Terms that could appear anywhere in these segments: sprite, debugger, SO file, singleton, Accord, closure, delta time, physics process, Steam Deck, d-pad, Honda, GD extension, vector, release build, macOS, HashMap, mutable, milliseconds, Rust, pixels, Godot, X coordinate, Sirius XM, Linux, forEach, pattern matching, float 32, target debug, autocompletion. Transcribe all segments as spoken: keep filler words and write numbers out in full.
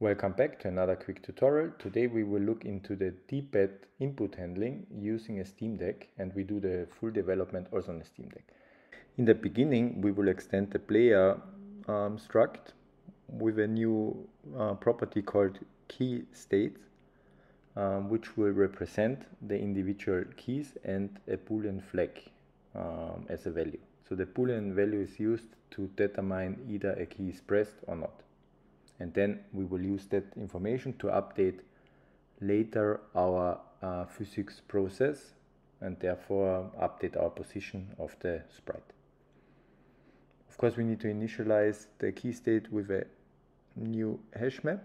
Welcome back to another quick tutorial. Today we will look into the d-pad input handling using a Steam Deck, and we do the full development also on the Steam Deck. In the beginning we will extend the player um, struct with a new uh, property called key state, um, which will represent the individual keys and a boolean flag um, as a value. So the boolean value is used to determine either a key is pressed or not. And then we will use that information to update later our uh, physics process and therefore update our position of the sprite. Of course, we need to initialize the key state with a new HashMap.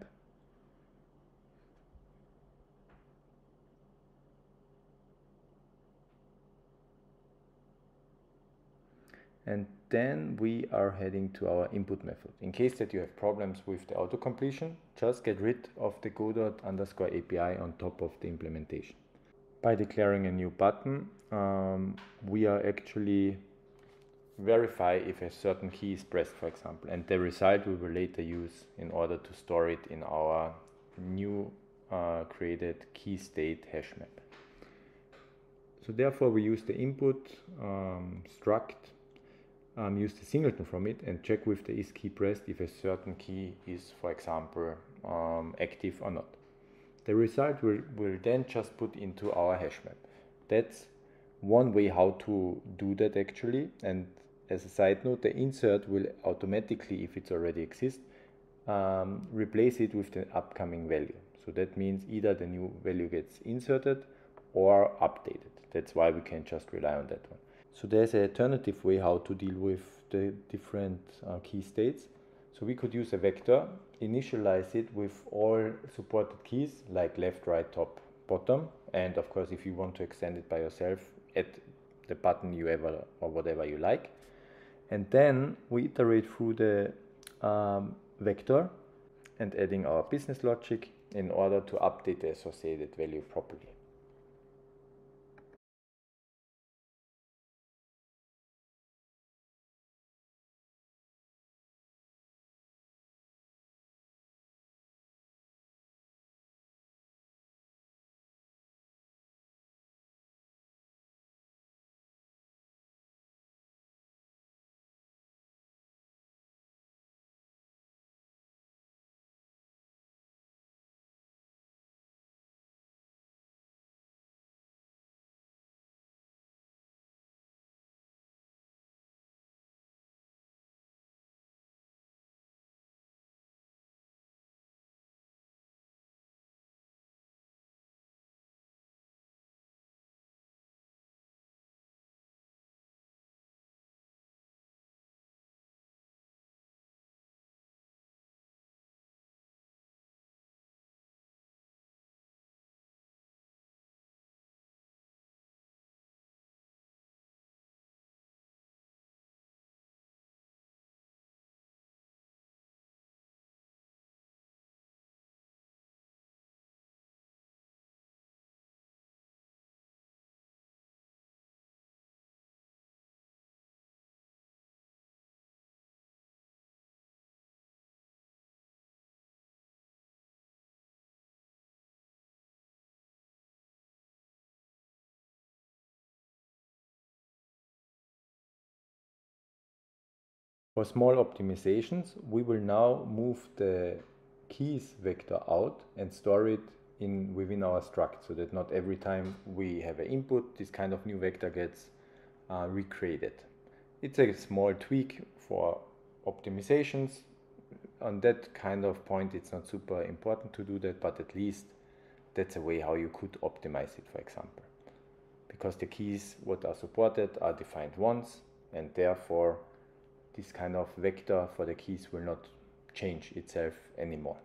And then we are heading to our input method. In case that you have problems with the autocompletion, just get rid of the godot underscore A P I on top of the implementation. By declaring a new button, um, we are actually verify if a certain key is pressed, for example, and the result we will later use in order to store it in our new uh, created key state hash map. So therefore we use the input um, struct, Um, use the singleton from it, and check with the is_key_pressed if a certain key is, for example, um, active or not. The result will, will then just put into our hash map. That's one way how to do that actually. And as a side note, the insert will automatically, if it's already exists, um, replace it with the upcoming value. So that means either the new value gets inserted or updated. That's why we can just rely on that one. So there's an alternative way how to deal with the different uh, key states. So we could use a vector, initialize it with all supported keys like left, right, top, bottom. And of course, if you want to extend it by yourself, add the button you ever or whatever you like. And then we iterate through the um, vector and adding our business logic in order to update the associated value properly. For small optimizations, we will now move the keys vector out and store it in within our struct, so that not every time we have an input, this kind of new vector gets uh, recreated. It's a small tweak for optimizations. On that kind of point, it's not super important to do that, but at least that's a way how you could optimize it, for example. Because the keys what are supported are defined once, and therefore this kind of vector for the keys will not change itself anymore.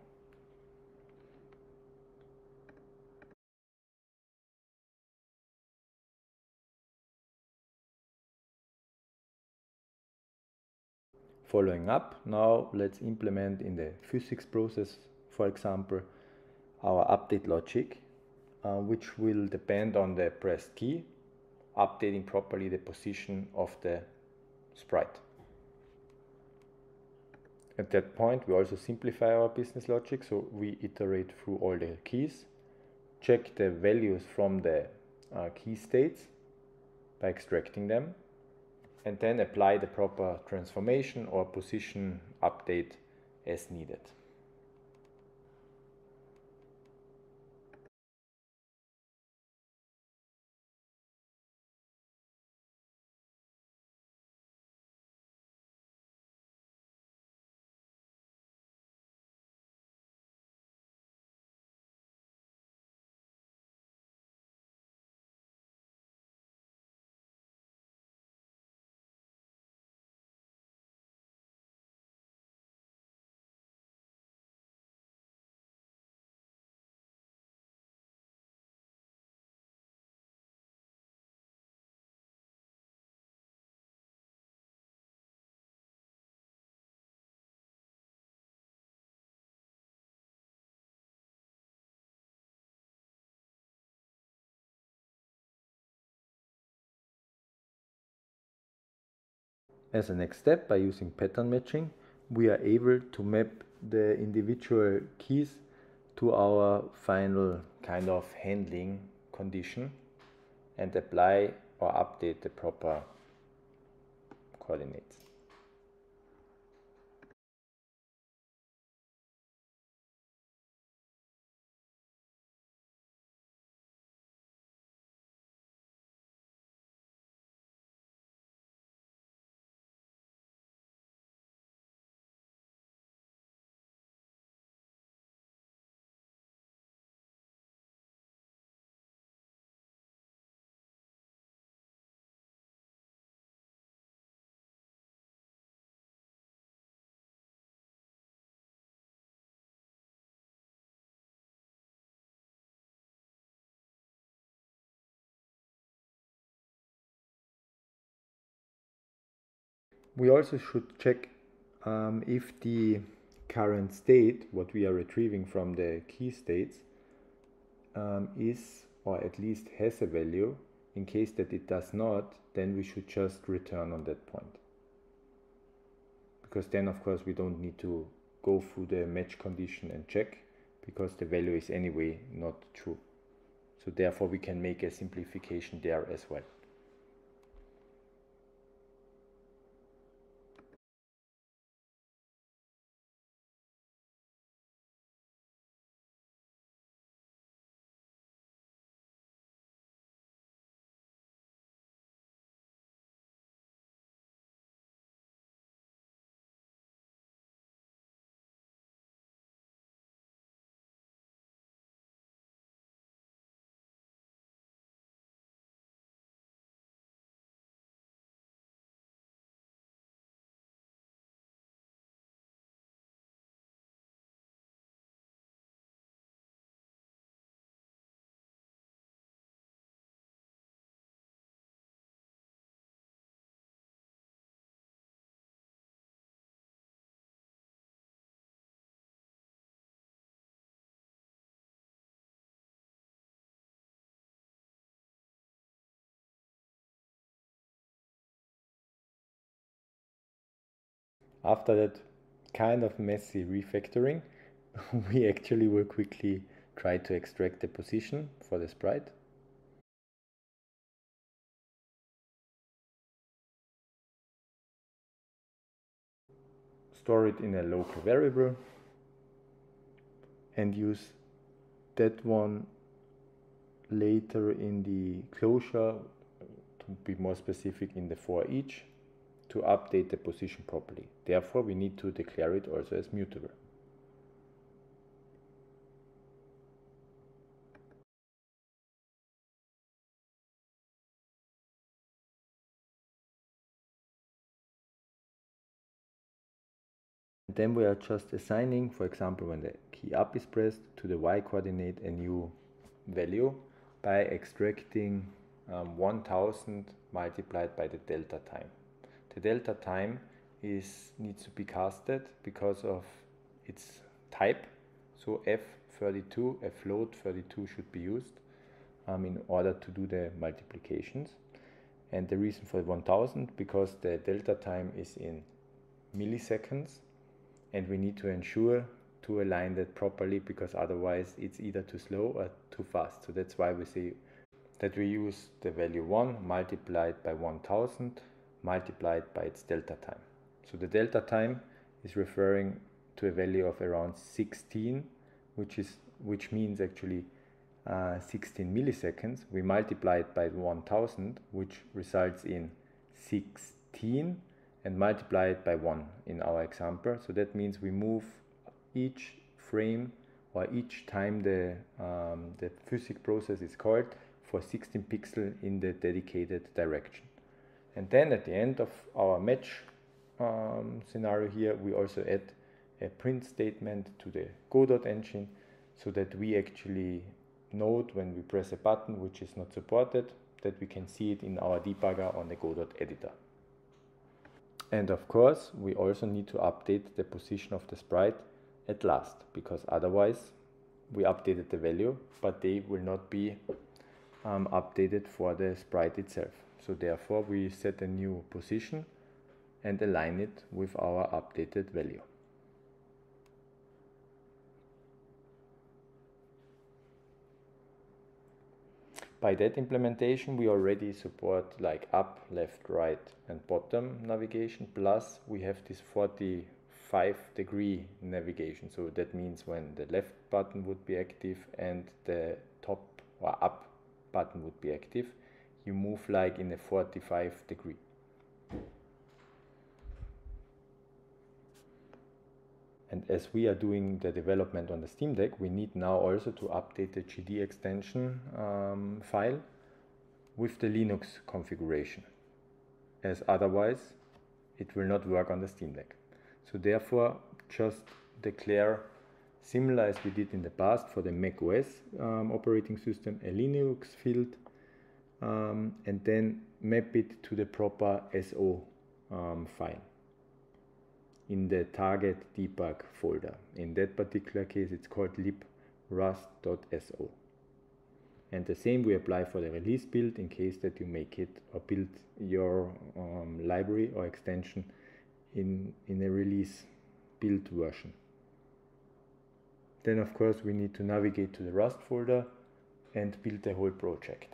Following up, now let's implement in the physics process, for example, our update logic, uh, which will depend on the pressed key, updating properly the position of the sprite. At that point, we also simplify our business logic, so we iterate through all the keys, check the values from the uh, key states by extracting them, and then apply the proper transformation or position update as needed. As a next step, by using pattern matching, we are able to map the individual keys to our final kind of handling condition and apply or update the proper coordinates. We also should check um, if the current state, what we are retrieving from the key states, um, is or at least has a value. In case that it does not, then we should just return on that point. Because then, of course, we don't need to go through the match condition and check, because the value is anyway not true. So therefore, we can make a simplification there as well. After that kind of messy refactoring, we actually will quickly try to extract the position for the sprite. Store it in a local variable and use that one later in the closure, to be more specific in the forEach, to update the position properly. Therefore, we need to declare it also as mutable. And then we are just assigning, for example, when the key up is pressed, to the Y coordinate a new value by extracting um, one thousand multiplied by the delta time. The delta time is needs to be casted because of its type, so F thirty-two, a float thirty-two should be used um, in order to do the multiplications. And the reason for one thousand, because the delta time is in milliseconds and we need to ensure to align that properly, because otherwise it's either too slow or too fast. So that's why we say that we use the value one multiplied by one thousand multiplied by its delta time. So the delta time is referring to a value of around sixteen, which is which means actually uh, sixteen milliseconds. We multiply it by one thousand, which results in sixteen, and multiply it by one in our example. So that means we move each frame, or each time the um, the physics process is called, for sixteen pixels in the dedicated direction. And then at the end of our match um, scenario here, we also add a print statement to the Godot engine, so that we actually note when we press a button which is not supported, that we can see it in our debugger on the Godot editor. And of course, we also need to update the position of the sprite at last, because otherwise we updated the value, but they will not be um, updated for the sprite itself. So therefore we set a new position and align it with our updated value. By that implementation, we already support like up, left, right and bottom navigation, plus we have this forty-five degree navigation. So that means when the left button would be active and the top or up button would be active, you move like in a forty-five degree. And as we are doing the development on the Steam Deck, we need now also to update the G D extension um, file with the Linux configuration, as otherwise it will not work on the Steam Deck. So therefore, just declare, similar as we did in the past for the macOS um, operating system, a Linux field, um, and then map it to the proper S O um, file in the target debug folder. In that particular case, it's called lib dash rust dot S O. And the same we apply for the release build, in case that you make it or build your um, library or extension in, in a release build version. Then of course we need to navigate to the Rust folder and build the whole project.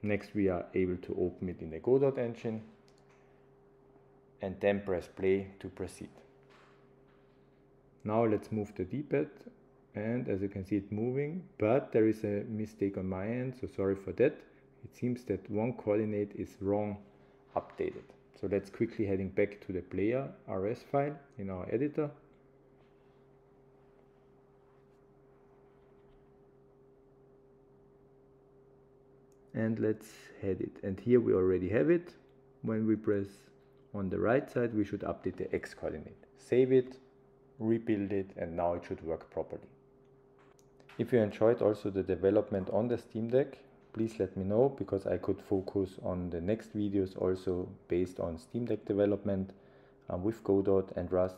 Next we are able to open it in the Godot engine, and then press play to proceed. Now let's move the d-pad, and as you can see, it's moving, but there is a mistake on my end, so sorry for that. It seems that one coordinate is wrong updated. So let's quickly heading back to the player dot R S file in our editor. And let's head it. And here we already have it. When we press on the right side, we should update the X coordinate. Save it, rebuild it, and now it should work properly. If you enjoyed also the development on the Steam Deck, please let me know, because I could focus on the next videos also based on Steam Deck development with Godot and Rust.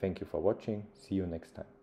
Thank you for watching. See you next time.